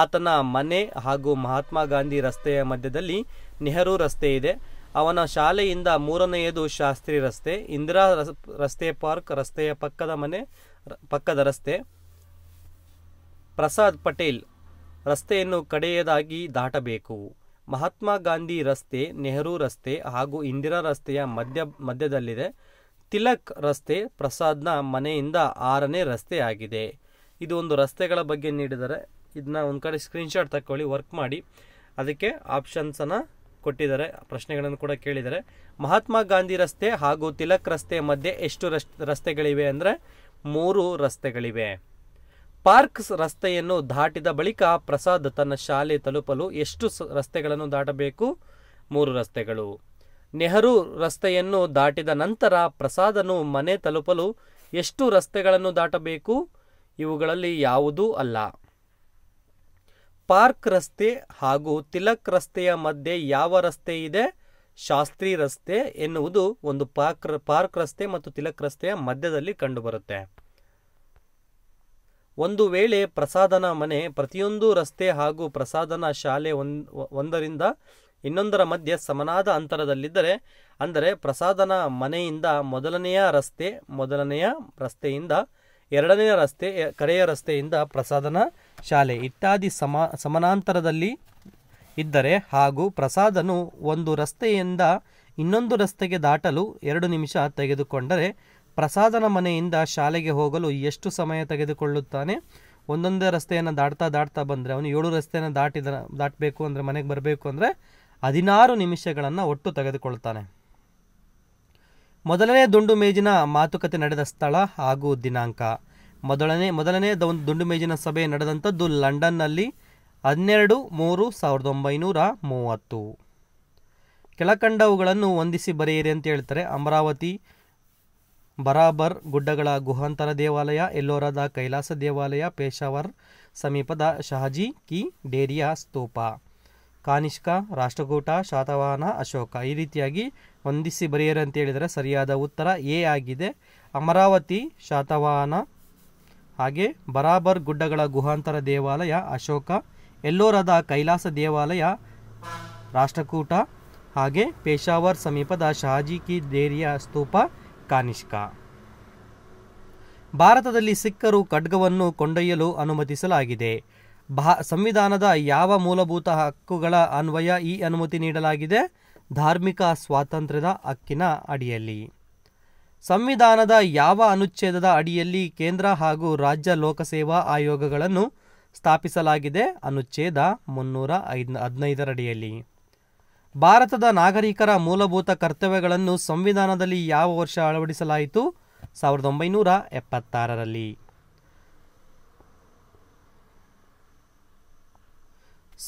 ಆತನ ಮನೆ ಹಾಗೂ ಮಹಾತ್ಮ ಗಾಂಧಿ ರಸ್ತೆಯ ಮಧ್ಯದಲ್ಲಿ ನೆಹರು ರಸ್ತೆ ಇದೆ. ಅವನ ಶಾಲೆಯಿಂದ 3ನೇಯದು ಶಾಸ್ತ್ರಿ ರಸ್ತೆ, ಇಂದಿರಾ ರಸ್ತೆ, ಪಾರ್ಕ್ ರಸ್ತೆಯ ಪಕ್ಕದ ರಸ್ತೆ, ಪ್ರಸಾದ್ ಪಟೇಲ್ ರಸ್ತೆಯನ್ನು ಕಡೆಯದಾಗಿ ದಾಟಬೇಕು. ಮಹಾತ್ಮ ಗಾಂಧಿ ರಸ್ತೆ, ನೆಹರು ರಸ್ತೆ ಹಾಗೂ ಇಂದಿರಾ ರಸ್ತೆಯ ಮಧ್ಯದಲ್ಲಿದೆ. ತಿಲಕ್ ರಸ್ತೆ ಪ್ರಸಾದ್ನ ಮನೆಯಿಂದ 6ನೇ ರಸ್ತೆ ಆಗಿದೆ. ಇದು ಒಂದು ರಸ್ತೆಗಳ ಬಗ್ಗೆ ನೀಡಿದರೆ ಇದನ್ನ ಒಂದು ಕಡೆ ಸ್ಕ್ರೀನ್ಶಾಟ್ ತಗೊಳ್ಳಿ, ವರ್ಕ್ ಮಾಡಿ. ಅದಕ್ಕೆ ಆಪ್ಷನ್ಸನ್ನು ಕೊಟ್ಟಿದ್ದಾರೆ, ಪ್ರಶ್ನೆಗಳನ್ನು ಕೂಡ ಕೇಳಿದ್ದಾರೆ. ಮಹಾತ್ಮ ಗಾಂಧಿ ರಸ್ತೆ ಹಾಗೂ ತಿಲಕ್ ರಸ್ತೆ ಮಧ್ಯೆ ಎಷ್ಟು ರಸ್ತೆಗಳಿವೆ ಅಂದರೆ 3 ರಸ್ತೆಗಳಿವೆ. ಪಾರ್ಕ್ಸ್ ರಸ್ತೆಯನ್ನು ದಾಟಿದ ಬಳಿಕ ಪ್ರಸಾದ್ ತನ್ನ ಶಾಲೆ ತಲುಪಲು ಎಷ್ಟು ರಸ್ತೆಗಳನ್ನು ದಾಟಬೇಕು? 3 ರಸ್ತೆಗಳು. ನೆಹರು ರಸ್ತೆಯನ್ನು ದಾಟಿದ ನಂತರ ಪ್ರಸಾದನು ಮನೆ ತಲುಪಲು ಎಷ್ಟು ರಸ್ತೆಗಳನ್ನು ದಾಟಬೇಕು? ಇವುಗಳಲ್ಲಿ ಯಾವುದೂ ಅಲ್ಲ. ಪಾರ್ಕ್ ರಸ್ತೆ ಹಾಗೂ ತಿಲಕ್ ರಸ್ತೆಯ ಮಧ್ಯೆ ಯಾವ ರಸ್ತೆ ಇದೆ? ಶಾಸ್ತ್ರಿ ರಸ್ತೆ ಎನ್ನುವುದು ಒಂದು ಪಾರ್ಕ್ ರಸ್ತೆ ಮತ್ತು ತಿಲಕ್ ರಸ್ತೆಯ ಮಧ್ಯದಲ್ಲಿ ಕಂಡುಬರುತ್ತೆ. ಒಂದು ವೇಳೆ ಪ್ರಸಾದನ ಮನೆ ಪ್ರತಿಯೊಂದು ರಸ್ತೆ ಹಾಗೂ ಪ್ರಸಾದನ ಶಾಲೆ ಒಂದರಿಂದ ಇನ್ನೊಂದರ ಮಧ್ಯೆ ಸಮನಾದ ಅಂತರದಲ್ಲಿದ್ದರೆ ಅಂದರೆ ಪ್ರಸಾದನ ಮನೆಯಿಂದ 1ನೇ ರಸ್ತೆಯಿಂದ 2ನೇ ರಸ್ತೆ, ಕಡೆಯ ರಸ್ತೆಯಿಂದ ಪ್ರಸಾದನ ಶಾಲೆ ಇತ್ಯಾದಿ ಸಮಾನಾಂತರದಲ್ಲಿ ಇದ್ದರೆ ಹಾಗೂ ಪ್ರಸಾದನು ಒಂದು ರಸ್ತೆಯಿಂದ ಇನ್ನೊಂದು ರಸ್ತೆಗೆ ದಾಟಲು 2 ನಿಮಿಷ ತೆಗೆದುಕೊಂಡರೆ ಪ್ರಸಾದನ ಮನೆಯಿಂದ ಶಾಲೆಗೆ ಹೋಗಲು ಎಷ್ಟು ಸಮಯ ತೆಗೆದುಕೊಳ್ಳುತ್ತಾನೆ? ಒಂದೊಂದೇ ರಸ್ತೆಯನ್ನು ದಾಟ್ತಾ ಬಂದರೆ ಅವನು 7 ರಸ್ತೆಯನ್ನು ದಾಟಬೇಕು ಅಂದರೆ ಮನೆಗೆ ಬರಬೇಕು ಅಂದರೆ 16 ನಿಮಿಷಗಳನ್ನು ಒಟ್ಟು ತೆಗೆದುಕೊಳ್ತಾನೆ. ಮೊದಲನೇ ದುಂಡು ಮೇಜಿನ ಮಾತುಕತೆ ನಡೆದ ಸ್ಥಳ ಹಾಗೂ ದಿನಾಂಕ. ಮೊದಲನೇ ದುಂಡು ಮೇಜಿನ ಸಭೆ ನಡೆದಂಥದ್ದು ಲಂಡನ್ನಲ್ಲಿ 12/3/1930. ಕೆಳಕಂಡವುಗಳನ್ನು ಹೊಂದಿಸಿ ಬರೆಯಿರಿ ಅಂತ ಹೇಳ್ತಾರೆ. ಅಮರಾವತಿ ಬರಾಬರ್ ಗುಡ್ಡಗಳ ಗುಹಾಂತರ ದೇವಾಲಯ, ಎಲ್ಲೋರಾದ ಕೈಲಾಸ ದೇವಾಲಯ, ಪೇಶಾವರ್ ಸಮೀಪದ ಶಹಾಜಿ ಕಿ ಡೇರಿಯಾ ಸ್ತೂಪ, ಕಾನಿಷ್ಕ, ರಾಷ್ಟ್ರಕೂಟ, ಶಾತವಾಹನ, ಅಶೋಕ, ಈ ರೀತಿಯಾಗಿ ಹೊಂದಿಸಿ ಬರೆಯಿರಿ ಅಂತ ಹೇಳಿದರೆ ಸರಿಯಾದ ಉತ್ತರ ಎ ಆಗಿದೆ. ಅಮರಾವತಿ, ಶಾತವಾಹನ, ಹಾಗೆ ಬರಾಬರ್ ಗುಡ್ಡಗಳ ಗುಹಾಂತರ ದೇವಾಲಯ, ಅಶೋಕ, ಎಲ್ಲೋರಾದ ಕೈಲಾಸ ದೇವಾಲಯ, ರಾಷ್ಟ್ರಕೂಟ, ಹಾಗೆ ಪೇಶಾವರ್ ಸಮೀಪದ ಶಹಾಜಿ ಕಿ ಡೇರಿಯಾ ಸ್ತೂಪ, ಕಾನಿಷ್ಕ. ಭಾರತದಲ್ಲಿ ಸಿಖ್ಖರು ಖಡ್ಗವನ್ನು ಕೊಂಡೊಯ್ಯಲು ಅನುಮತಿಸಲಾಗಿದೆ. ಸಂವಿಧಾನದ ಯಾವ ಮೂಲಭೂತ ಹಕ್ಕುಗಳ ಅನ್ವಯ ಈ ಅನುಮತಿ ನೀಡಲಾಗಿದೆ? ಧಾರ್ಮಿಕ ಸ್ವಾತಂತ್ರ್ಯದ ಹಕ್ಕಿನ ಅಡಿಯಲ್ಲಿ. ಸಂವಿಧಾನದ ಯಾವ ಅನುಚ್ಛೇದದ ಅಡಿಯಲ್ಲಿ ಕೇಂದ್ರ ಹಾಗೂ ರಾಜ್ಯ ಲೋಕಸೇವಾ ಆಯೋಗಗಳನ್ನು ಸ್ಥಾಪಿಸಲಾಗಿದೆ? ಅನುಚ್ಛೇದ 315 ಅಡಿಯಲ್ಲಿ. ಭಾರತದ ನಾಗರಿಕರ ಮೂಲಭೂತ ಕರ್ತವ್ಯಗಳನ್ನು ಸಂವಿಧಾನದಲ್ಲಿ ಯಾವ ವರ್ಷ ಅಳವಡಿಸಲಾಯಿತು? 1976 ರಲ್ಲಿ.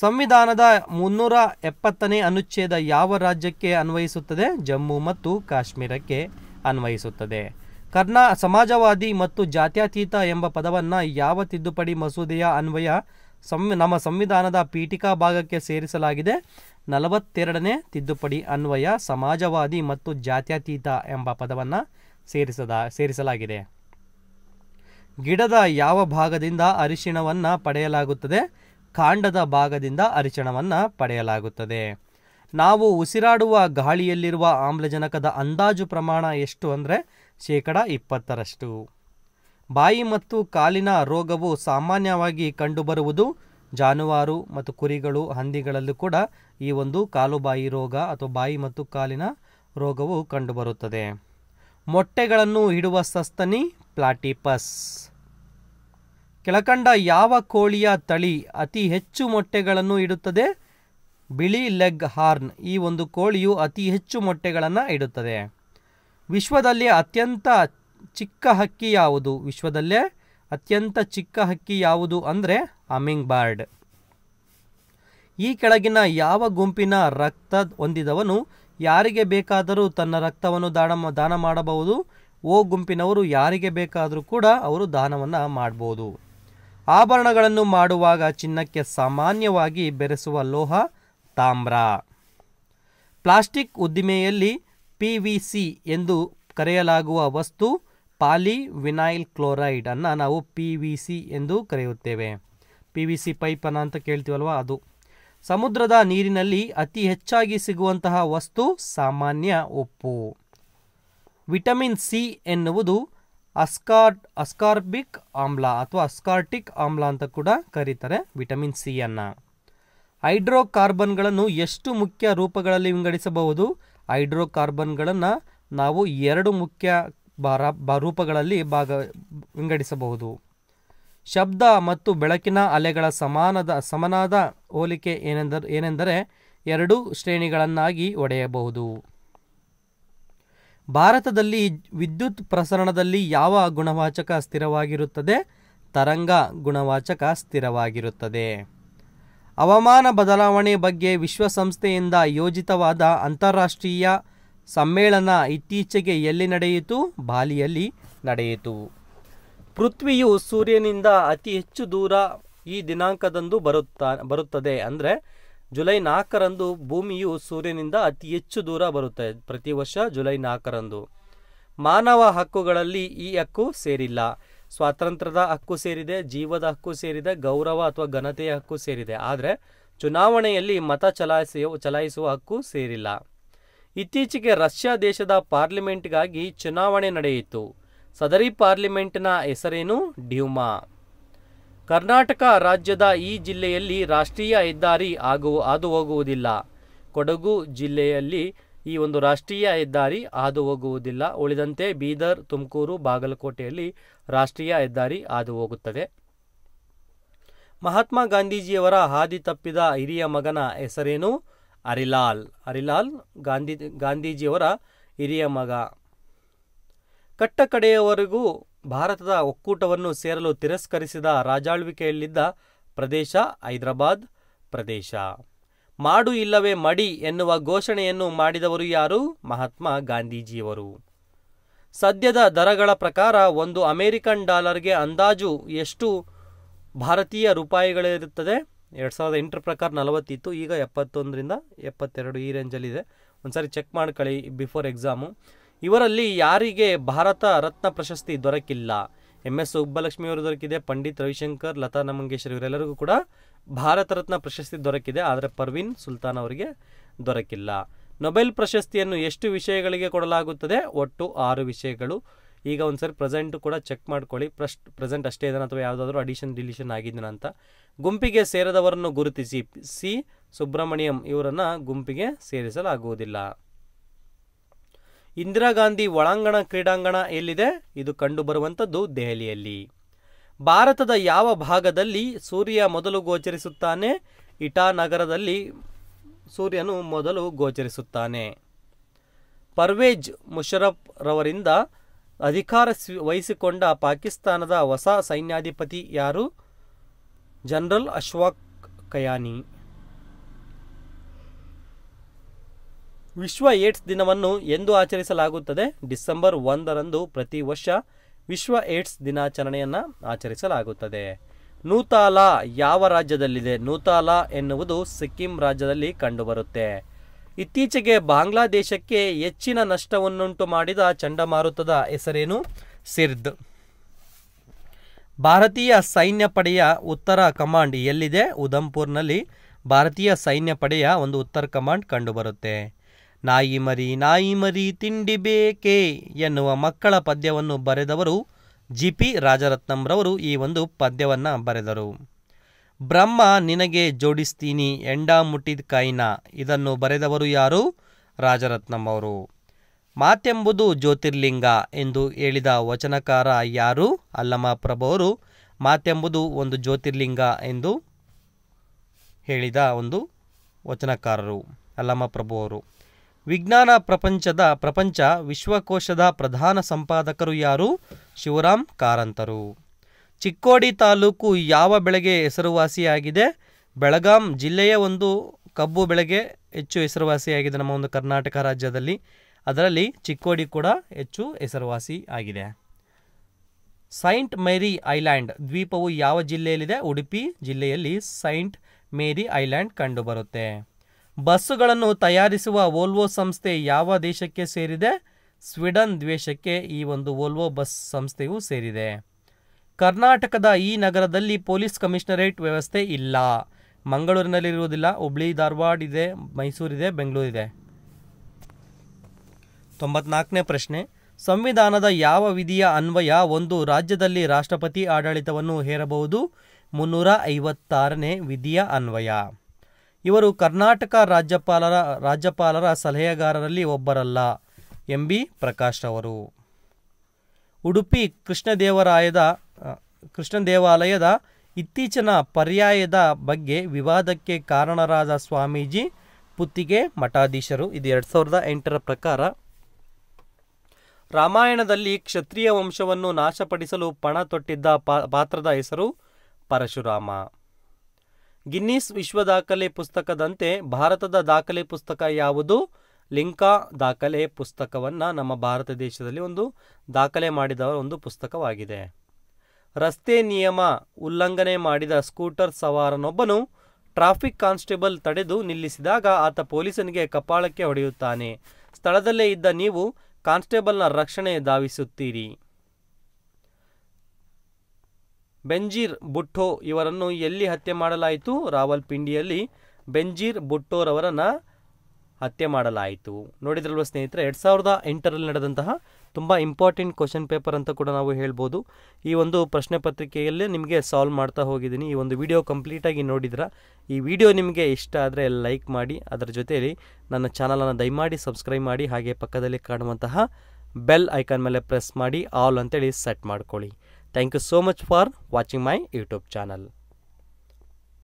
ಸಂವಿಧಾನದ 370ನೇ ಅನುಚ್ಛೇದ ಯಾವ ರಾಜ್ಯಕ್ಕೆ ಅನ್ವಯಿಸುತ್ತದೆ? ಜಮ್ಮು ಮತ್ತು ಕಾಶ್ಮೀರಕ್ಕೆ ಅನ್ವಯಿಸುತ್ತದೆ. ಸಮಾಜವಾದಿ ಮತ್ತು ಜಾತ್ಯತೀತ ಎಂಬ ಪದವನ್ನು ಯಾವ ತಿದ್ದುಪಡಿ ಮಸೂದೆಯ ಅನ್ವಯ ನಮ್ಮ ಸಂವಿಧಾನದ ಪೀಠಿಕಾ ಭಾಗಕ್ಕೆ ಸೇರಿಸಲಾಗಿದೆ? 42ನೇ ತಿದ್ದುಪಡಿ ಅನ್ವಯ ಸಮಾಜವಾದಿ ಮತ್ತು ಜಾತ್ಯತೀತ ಎಂಬ ಪದವನ್ನು ಸೇರಿಸಲಾಗಿದೆ. ಗಿಡದ ಯಾವ ಭಾಗದಿಂದ ಅರಿಶಿಣವನ್ನು ಪಡೆಯಲಾಗುತ್ತದೆ? ಕಾಂಡದ ಭಾಗದಿಂದ ಅರಿಶಿಣವನ್ನು ಪಡೆಯಲಾಗುತ್ತದೆ. ನಾವು ಉಸಿರಾಡುವ ಗಾಳಿಯಲ್ಲಿರುವ ಆಮ್ಲಜನಕದ ಅಂದಾಜು ಪ್ರಮಾಣ ಎಷ್ಟು ಅಂದರೆ 20%. ಬಾಯಿ ಮತ್ತು ಕಾಲಿನ ರೋಗವು ಸಾಮಾನ್ಯವಾಗಿ ಕಂಡುಬರುವುದು ಜಾನುವಾರು ಮತ್ತು ಕುರಿಗಳು, ಹಂದಿಗಳಲ್ಲೂ ಕೂಡ ಈ ಒಂದು ಕಾಲುಬಾಯಿ ರೋಗ ಅಥವಾ ಬಾಯಿ ಮತ್ತು ಕಾಲಿನ ರೋಗವು ಕಂಡುಬರುತ್ತದೆ. ಮೊಟ್ಟೆಗಳನ್ನು ಇಡುವ ಸಸ್ತನಿ ಪ್ಲಾಟಿಪಸ್. ಕೆಳಕಂಡ ಯಾವ ಕೋಳಿಯ ತಳಿ ಅತಿ ಹೆಚ್ಚು ಮೊಟ್ಟೆಗಳನ್ನು ಇಡುತ್ತದೆ? ಬಿಳಿ ಲೆಗ್ ಹಾರ್ನ್. ಈ ಒಂದು ಕೋಳಿಯು ಅತಿ ಹೆಚ್ಚು ಮೊಟ್ಟೆಗಳನ್ನು ಇಡುತ್ತದೆ. ವಿಶ್ವದಲ್ಲಿ ಅತ್ಯಂತ ಚಿಕ್ಕ ಹಕ್ಕಿ ಯಾವುದು? ವಿಶ್ವದಲ್ಲೇ ಅತ್ಯಂತ ಚಿಕ್ಕ ಹಕ್ಕಿ ಯಾವುದು ಅಂದರೆ ಹಮಿಂಗ್ ಬರ್ಡ್. ಈ ಕೆಳಗಿನ ಯಾವ ಗುಂಪಿನ ರಕ್ತ ಹೊಂದಿದವನು ಯಾರಿಗೆ ಬೇಕಾದರೂ ತನ್ನ ರಕ್ತವನ್ನು ದಾನ ಮಾಡಬಹುದು? ಓ ಗುಂಪಿನವರು ಯಾರಿಗೆ ಬೇಕಾದರೂ ಕೂಡ ಅವರು ದಾನವನ್ನು ಮಾಡಬಹುದು. ಆಭರಣಗಳನ್ನು ಮಾಡುವಾಗ ಚಿನ್ನಕ್ಕೆ ಸಾಮಾನ್ಯವಾಗಿ ಬೆರೆಸುವ ಲೋಹ ತಾಮ್ರ. ಪ್ಲಾಸ್ಟಿಕ್ ಉದ್ದಿಮೆಯಲ್ಲಿ PVC ಎಂದು ಕರೆಯಲಾಗುವ ವಸ್ತು ಪಾಲಿ ವಿನೈಲ್ ಕ್ಲೋರೈಡ್ ಅನ್ನು ನಾವು PVC ಎಂದು ಕರೆಯುತ್ತೇವೆ. PVC ಪೈಪನ್ನು ಅಂತ ಕೇಳ್ತೀವಲ್ವ ಅದು. ಸಮುದ್ರದ ನೀರಿನಲ್ಲಿ ಅತಿ ಹೆಚ್ಚಾಗಿ ಸಿಗುವಂತಹ ವಸ್ತು ಸಾಮಾನ್ಯ ಉಪ್ಪು. ವಿಟಮಿನ್ C ಎನ್ನುವುದು ಅಸ್ಕಾರ್ಬಿಕ್ ಆಮ್ಲ ಅಥವಾ ಅಸ್ಕಾರ್ಟಿಕ್ ಆಮ್ಲ ಅಂತ ಕೂಡ ಕರೀತಾರೆ ವಿಟಮಿನ್ C ಅನ್ನು. ಹೈಡ್ರೋಕಾರ್ಬನ್ಗಳನ್ನು ಎಷ್ಟು ಮುಖ್ಯ ರೂಪಗಳಲ್ಲಿ ವಿಂಗಡಿಸಬಹುದು? ಹೈಡ್ರೋಕಾರ್ಬನ್ಗಳನ್ನು ನಾವು 2 ಮುಖ್ಯ ರೂಪಗಳಲ್ಲಿ ವಿಂಗಡಿಸಬಹುದು. ಶಬ್ದ ಮತ್ತು ಬೆಳಕಿನ ಅಲೆಗಳ ಸಮನಾದ ಹೋಲಿಕೆ ಏನೆಂದರೆ 2 ಶ್ರೇಣಿಗಳನ್ನಾಗಿ ಒಡೆಯಬಹುದು. ಭಾರತದಲ್ಲಿ ವಿದ್ಯುತ್ ಪ್ರಸರಣದಲ್ಲಿ ಯಾವ ಗುಣವಾಚಕ ಸ್ಥಿರವಾಗಿರುತ್ತದೆ? ತರಂಗ ಗುಣವಾಚಕ ಸ್ಥಿರವಾಗಿರುತ್ತದೆ. ಹವಾಮಾನ ಬದಲಾವಣೆ ಬಗ್ಗೆ ವಿಶ್ವಸಂಸ್ಥೆಯಿಂದ ಯೋಜಿತವಾದ ಅಂತಾರಾಷ್ಟ್ರೀಯ ಸಮ್ಮೇಳನ ಇತ್ತೀಚೆಗೆ ಎಲ್ಲಿ ನಡೆಯಿತು? ಬಾಲಿಯಲ್ಲಿ ನಡೆಯಿತು. ಪೃಥ್ವಿಯು ಸೂರ್ಯನಿಂದ ಅತಿ ಹೆಚ್ಚು ದೂರ ಈ ದಿನಾಂಕದಂದು ಬರುತ್ತದೆ ಅಂದರೆ ಜುಲೈ 4ರಂದು ಭೂಮಿಯು ಸೂರ್ಯನಿಂದ ಅತಿ ಹೆಚ್ಚು ದೂರ ಬರುತ್ತೆ ಪ್ರತಿ ವರ್ಷ ಜುಲೈ 4ರಂದು. ಮಾನವ ಹಕ್ಕುಗಳಲ್ಲಿ ಈ ಹಕ್ಕು ಸೇರಿಲ್ಲ. ಸ್ವಾತಂತ್ರ್ಯದ ಹಕ್ಕು ಸೇರಿದೆ, ಜೀವದ ಹಕ್ಕು ಸೇರಿದೆ, ಗೌರವ ಅಥವಾ ಘನತೆಯ ಹಕ್ಕು ಸೇರಿದೆ. ಆದರೆ ಚುನಾವಣೆಯಲ್ಲಿ ಮತ ಚಲಾಯಿಸುವ ಹಕ್ಕು ಸೇರಿಲ್ಲ. ಇತ್ತೀಚೆಗೆ ರಷ್ಯಾ ದೇಶದ ಪಾರ್ಲಿಮೆಂಟ್ಗಾಗಿ ಚುನಾವಣೆ ನಡೆಯಿತು. ಸದರಿ ಪಾರ್ಲಿಮೆಂಟ್ನ ಹೆಸರೇನು? ಡ್ಯೂಮಾ. ಕರ್ನಾಟಕ ರಾಜ್ಯದ ಈ ಜಿಲ್ಲೆಯಲ್ಲಿ ರಾಷ್ಟ್ರೀಯ ಹೆದ್ದಾರಿ ಹಾದು ಹೋಗುವುದಿಲ್ಲ. ಕೊಡಗು ಜಿಲ್ಲೆಯಲ್ಲಿ ಈ ಒಂದು ರಾಷ್ಟ್ರೀಯ ಹೆದ್ದಾರಿ ಹಾದು ಹೋಗುವುದಿಲ್ಲ. ಉಳಿದಂತೆ ಬೀದರ್, ತುಮಕೂರು, ಬಾಗಲಕೋಟೆಯಲ್ಲಿ ರಾಷ್ಟ್ರೀಯ ಹೆದ್ದಾರಿ ಹಾದು ಹೋಗುತ್ತದೆ. ಮಹಾತ್ಮ ಗಾಂಧೀಜಿಯವರ ಹಾದಿ ತಪ್ಪಿದ ಹಿರಿಯ ಮಗನ ಹೆಸರೇನು? ಹರಿಲಾಲ್. ಹರಿಲಾಲ್ ಗಾಂಧೀಜಿಯವರ ಹಿರಿಯ ಮಗ. ಕಟ್ಟಕಡೆಯವರೆಗೂ ಭಾರತದ ಒಕ್ಕೂಟವನ್ನು ಸೇರಲು ತಿರಸ್ಕರಿಸಿದ ರಾಜಾಳ್ವಿಕೆಯಲ್ಲಿದ್ದ ಪ್ರದೇಶ ಹೈದರಾಬಾದ್ ಪ್ರದೇಶ. ಮಾಡು ಇಲ್ಲವೇ ಮಡಿ ಎನ್ನುವ ಘೋಷಣೆಯನ್ನು ಮಾಡಿದವರು ಯಾರು? ಮಹಾತ್ಮ ಗಾಂಧೀಜಿಯವರು. ಸದ್ಯದ ದರಗಳ ಪ್ರಕಾರ ಒಂದು $1 ಅಮೇರಿಕನ್ ಡಾಲರ್ಗೆ ಅಂದಾಜು ಎಷ್ಟು ಭಾರತೀಯ ರೂಪಾಯಿಗಳಿರುತ್ತದೆ? 2008 ಪ್ರಕಾರ 40 ಇತ್ತು, ಈಗ 71 ರಿಂದ 72 ಈ ರೇಂಜಲ್ಲಿದೆ. ಒಂದ್ಸರಿ ಚೆಕ್ ಮಾಡ್ಕೊಳ್ಳಿ ಬಿಫೋರ್ ಎಕ್ಸಾಮು. ಇವರಲ್ಲಿ ಯಾರಿಗೆ ಭಾರತ ರತ್ನ ಪ್ರಶಸ್ತಿ ದೊರಕಿಲ್ಲ? MS ಸುಬ್ಬಲಕ್ಷ್ಮಿ ಅವರು ದೊರಕಿದೆ, ಪಂಡಿತ್ ರವಿಶಂಕರ್, ಲತಾ ಮಂಗೇಶ್ವರ್ ಇವರೆಲ್ಲರಿಗೂ ಕೂಡ ಭಾರತ ರತ್ನ ಪ್ರಶಸ್ತಿ ದೊರಕಿದೆ. ಆದರೆ ಪರ್ವಿನ್ ಸುಲ್ತಾನ್ ಅವರಿಗೆ ದೊರಕಿಲ್ಲ. ನೊಬೆಲ್ ಪ್ರಶಸ್ತಿಯನ್ನು ಎಷ್ಟು ವಿಷಯಗಳಿಗೆ ಕೊಡಲಾಗುತ್ತದೆ? ಒಟ್ಟು 6 ವಿಷಯಗಳು. ಈಗ ಒಂದು ಸರಿ ಪ್ರೆಸೆಂಟು ಕೂಡ ಚೆಕ್ ಮಾಡ್ಕೊಳ್ಳಿ. ಪ್ರೆಸೆಂಟ್ ಅಷ್ಟೇ ಇದನ್ನು ಅಥವಾ ಯಾವುದಾದ್ರೂ ಅಡಿಷನ್ ಡಿಲೀಷನ್ ಆಗಿದ್ದಾನ ಅಂತ. ಗುಂಪಿಗೆ ಸೇರದವರನ್ನು ಗುರುತಿಸಿ. C ಸುಬ್ರಹ್ಮಣ್ಯಂ ಇವರನ್ನು ಗುಂಪಿಗೆ ಸೇರಿಸಲಾಗುವುದಿಲ್ಲ. ಇಂದಿರಾ ಗಾಂಧಿ ಒಳಾಂಗಣ ಕ್ರೀಡಾಂಗಣ ಎಲ್ಲಿದೆ? ಇದು ಕಂಡುಬರುವಂತದ್ದು ದೆಹಲಿಯಲ್ಲಿ. ಭಾರತದ ಯಾವ ಭಾಗದಲ್ಲಿ ಸೂರ್ಯ ಮೊದಲು ಗೋಚರಿಸುತ್ತಾನೆ? ಇಟಾನಗರದಲ್ಲಿ ಸೂರ್ಯನು ಮೊದಲು ಗೋಚರಿಸುತ್ತಾನೆ. ಪರ್ವೇಜ್ ಮುಷರಫ್ ರವರಿಂದ ಅಧಿಕಾರ ವಹಿಸಿಕೊಂಡ ಪಾಕಿಸ್ತಾನದ ಹೊಸ ಸೈನ್ಯಾಧಿಪತಿ ಯಾರು? ಜನರಲ್ ಅಶ್ಫಾಕ್ ಕಯಾನಿ. ವಿಶ್ವ ಏಡ್ಸ್ ದಿನವನ್ನು ಎಂದು ಆಚರಿಸಲಾಗುತ್ತದೆ? ಡಿಸೆಂಬರ್ 1 ಪ್ರತಿ ವರ್ಷ ವಿಶ್ವ ಏಡ್ಸ್ ದಿನಾಚರಣೆಯನ್ನು ಆಚರಿಸಲಾಗುತ್ತದೆ. ನೂತಾಲಾ ಯಾವ ರಾಜ್ಯದಲ್ಲಿದೆ? ನೂತಾಲಾ ಎನ್ನುವುದು ಸಿಕ್ಕಿಂ ರಾಜ್ಯದಲ್ಲಿ ಕಂಡುಬರುತ್ತೆ. ಇತ್ತೀಚೆಗೆ ಬಾಂಗ್ಲಾದೇಶಕ್ಕೆ ಹೆಚ್ಚಿನ ನಷ್ಟವನ್ನುಂಟು ಮಾಡಿದ ಚಂಡಮಾರುತದ ಹೆಸರೇನು? ಸಿರ್ದ್. ಭಾರತೀಯ ಸೈನ್ಯ ಪಡೆಯ ಉತ್ತರ ಕಮಾಂಡ್ ಎಲ್ಲಿದೆ? ಉಧಂಪುರ್ನಲ್ಲಿ ಭಾರತೀಯ ಸೈನ್ಯ ಪಡೆಯ ಒಂದು ಉತ್ತರ ಕಮಾಂಡ್ ಕಂಡುಬರುತ್ತೆ. ನಾಯಿ ಮರಿ ತಿಂಡಿ ಬೇಕೇ ಎನ್ನುವ ಮಕ್ಕಳ ಪದ್ಯವನ್ನು ಬರೆದವರು GP ರಾಜರತ್ನಂರವರು ಈ ಒಂದು ಪದ್ಯವನ್ನು ಬರೆದರು. ಬ್ರಹ್ಮ ನಿನಗೆ ಜೋಡಿಸ್ತೀನಿ ಎಂಡ ಮುಟ್ಟಿದ ಕೈನ, ಇದನ್ನು ಬರೆದವರು ಯಾರು? ರಾಜರತ್ನಂರವರು. ಮಾತೆಂಬುದು ಜ್ಯೋತಿರ್ಲಿಂಗ ಎಂದು ಹೇಳಿದ ವಚನಕಾರ ಯಾರು? ಅಲ್ಲಮ ಪ್ರಭುವರು. ಮಾತೆಂಬುದು ಒಂದು ಜ್ಯೋತಿರ್ಲಿಂಗ ಎಂದು ಹೇಳಿದ ಒಂದು ವಚನಕಾರರು ಅಲ್ಲಮ ಪ್ರಭುವರು. ವಿಜ್ಞಾನ ಪ್ರಪಂಚ ವಿಶ್ವಕೋಶದ ಪ್ರಧಾನ ಸಂಪಾದಕರು ಯಾರು? ಶಿವರಾಮ್ ಕಾರಂತರು. ಚಿಕ್ಕೋಡಿ ತಾಲೂಕು ಯಾವ ಬೆಳೆಗೆ ಹೆಸರುವಾಸಿಯಾಗಿದೆ? ಬೆಳಗಾಂ ಜಿಲ್ಲೆಯ ಒಂದು ಕಬ್ಬು ಬೆಳೆಗೆ ಹೆಚ್ಚು ಹೆಸರುವಾಸಿಯಾಗಿದೆ ನಮ್ಮ ಒಂದು ಕರ್ನಾಟಕ ರಾಜ್ಯದಲ್ಲಿ. ಅದರಲ್ಲಿ ಚಿಕ್ಕೋಡಿ ಕೂಡ ಹೆಚ್ಚು ಹೆಸರುವಾಸಿ ಆಗಿದೆ. ಸೈಂಟ್ ಮೇರಿ ಐಲ್ಯಾಂಡ್ ದ್ವೀಪವು ಯಾವ ಜಿಲ್ಲೆಯಲ್ಲಿದೆ? ಉಡುಪಿ ಜಿಲ್ಲೆಯಲ್ಲಿ ಸೈಂಟ್ ಮೇರಿ ಐಲ್ಯಾಂಡ್ ಕಂಡುಬರುತ್ತೆ. ಬಸ್ಸುಗಳನ್ನು ತಯಾರಿಸುವ ವೋಲ್ವೋ ಸಂಸ್ಥೆ ಯಾವ ದೇಶಕ್ಕೆ ಸೇರಿದೆ? ಸ್ವೀಡನ್ ದೇಶಕ್ಕೆ ಈ ಒಂದು ವೋಲ್ವೋ ಬಸ್ ಸಂಸ್ಥೆಯು ಸೇರಿದೆ. ಕರ್ನಾಟಕದ ಈ ನಗರದಲ್ಲಿ ಪೊಲೀಸ್ ಕಮಿಷನರೇಟ್ ವ್ಯವಸ್ಥೆ ಇಲ್ಲ. ಮಂಗಳೂರಿನಲ್ಲಿರುವುದಿಲ್ಲ, ಹುಬ್ಳಿ ಧಾರವಾಡ ಇದೆ, ಮೈಸೂರಿದೆ, ಬೆಂಗಳೂರಿದೆ. 94ನೇ ಪ್ರಶ್ನೆ. ಸಂವಿಧಾನದ ಯಾವ ವಿಧಿಯ ಅನ್ವಯ ಒಂದು ರಾಜ್ಯದಲ್ಲಿ ರಾಷ್ಟ್ರಪತಿ ಆಡಳಿತವನ್ನು ಹೇರಬಹುದು? 356ನೇ ವಿಧಿಯ ಅನ್ವಯ. ಇವರು ಕರ್ನಾಟಕ ರಾಜ್ಯಪಾಲರ ಸಲಹೆಗಾರರಲ್ಲಿ ಒಬ್ಬರಲ್ಲ, MB ಪ್ರಕಾಶ್ ಅವರು. ಉಡುಪಿ ಕೃಷ್ಣ ದೇವಾಲಯದ ಇತ್ತೀಚಿನ ಪರ್ಯಾಯದ ಬಗ್ಗೆ ವಿವಾದಕ್ಕೆ ಕಾರಣರಾದ ಸ್ವಾಮೀಜಿ ಪುತ್ತಿಗೆ ಮಠಾಧೀಶರು. ಇದು 2008 ಪ್ರಕಾರ. ರಾಮಾಯಣದಲ್ಲಿ ಕ್ಷತ್ರಿಯ ವಂಶವನ್ನು ನಾಶಪಡಿಸಲು ಪಣ ತೊಟ್ಟಿದ್ದ ಪಾತ್ರದ ಹೆಸರು ಪರಶುರಾಮ. ಗಿನ್ನಿಸ್ ವಿಶ್ವ ದಾಖಲೆ ಪುಸ್ತಕದಂತೆ ಭಾರತದ ದಾಖಲೆ ಪುಸ್ತಕ ಯಾವುದು? ಲಿಂಕಾ ದಾಖಲೆ ಪುಸ್ತಕವನ್ನು ನಮ್ಮ ಭಾರತ ದೇಶದಲ್ಲಿ ಒಂದು ದಾಖಲೆ ಮಾಡಿದವರ ಒಂದು ಪುಸ್ತಕವಾಗಿದೆ. ರಸ್ತೆ ನಿಯಮ ಉಲ್ಲಂಘನೆ ಮಾಡಿದ ಸ್ಕೂಟರ್ ಸವಾರನೊಬ್ಬನು ಟ್ರಾಫಿಕ್ ಕಾನ್ಸ್ಟೇಬಲ್ ತಡೆದು ನಿಲ್ಲಿಸಿದಾಗ ಆತ ಪೊಲೀಸನಿಗೆ ಕಪಾಳಕ್ಕೆ ಹೊಡೆಯುತ್ತಾನೆ. ಸ್ಥಳದಲ್ಲೇ ಇದ್ದ ನೀವು ಕಾನ್ಸ್ಟೇಬಲ್ನ ರಕ್ಷಣೆ ಧಾವಿಸುತ್ತೀರಿ. ಬೆಂಜೀರ್ ಭುಟ್ಟೋ ಇವರನ್ನು ಎಲ್ಲಿ ಹತ್ಯೆ ಮಾಡಲಾಯಿತು? ರಾವಲ್ಪಿಂಡಿಯಲ್ಲಿ ಬೆಂಜೀರ್ ಭುಟ್ಟೋರವರನ್ನು ಹತ್ಯೆ ಮಾಡಲಾಯಿತು. ನೋಡಿದ್ರಲ್ವ ಸ್ನೇಹಿತರೆ, 2008 ನಡೆದಂತಹ ತುಂಬ ಇಂಪಾರ್ಟೆಂಟ್ ಕ್ವಶನ್ ಪೇಪರ್ ಅಂತ ಕೂಡ ನಾವು ಹೇಳ್ಬೋದು. ಈ ಒಂದು ಪ್ರಶ್ನೆ ಪತ್ರಿಕೆಯಲ್ಲೇ ನಿಮಗೆ ಸಾಲ್ವ್ ಮಾಡ್ತಾ ಹೋಗಿದ್ದೀನಿ. ಈ ಒಂದು ವಿಡಿಯೋ ಕಂಪ್ಲೀಟಾಗಿ ನೋಡಿದ್ರ. ಈ ವಿಡಿಯೋ ನಿಮಗೆ ಇಷ್ಟ ಆದರೆ ಲೈಕ್ ಮಾಡಿ, ಅದರ ಜೊತೆಯಲ್ಲಿ ನನ್ನ ಚಾನಲನ್ನು ದಯಮಾಡಿ ಸಬ್ಸ್ಕ್ರೈಬ್ ಮಾಡಿ, ಹಾಗೆ ಪಕ್ಕದಲ್ಲಿ ಕಾಣುವಂತಹ ಬೆಲ್ ಐಕಾನ್ ಮೇಲೆ ಪ್ರೆಸ್ ಮಾಡಿ ಆಲ್ ಅಂತೇಳಿ ಸೆಟ್ ಮಾಡ್ಕೊಳ್ಳಿ. Thank you so much for watching my YouTube channel.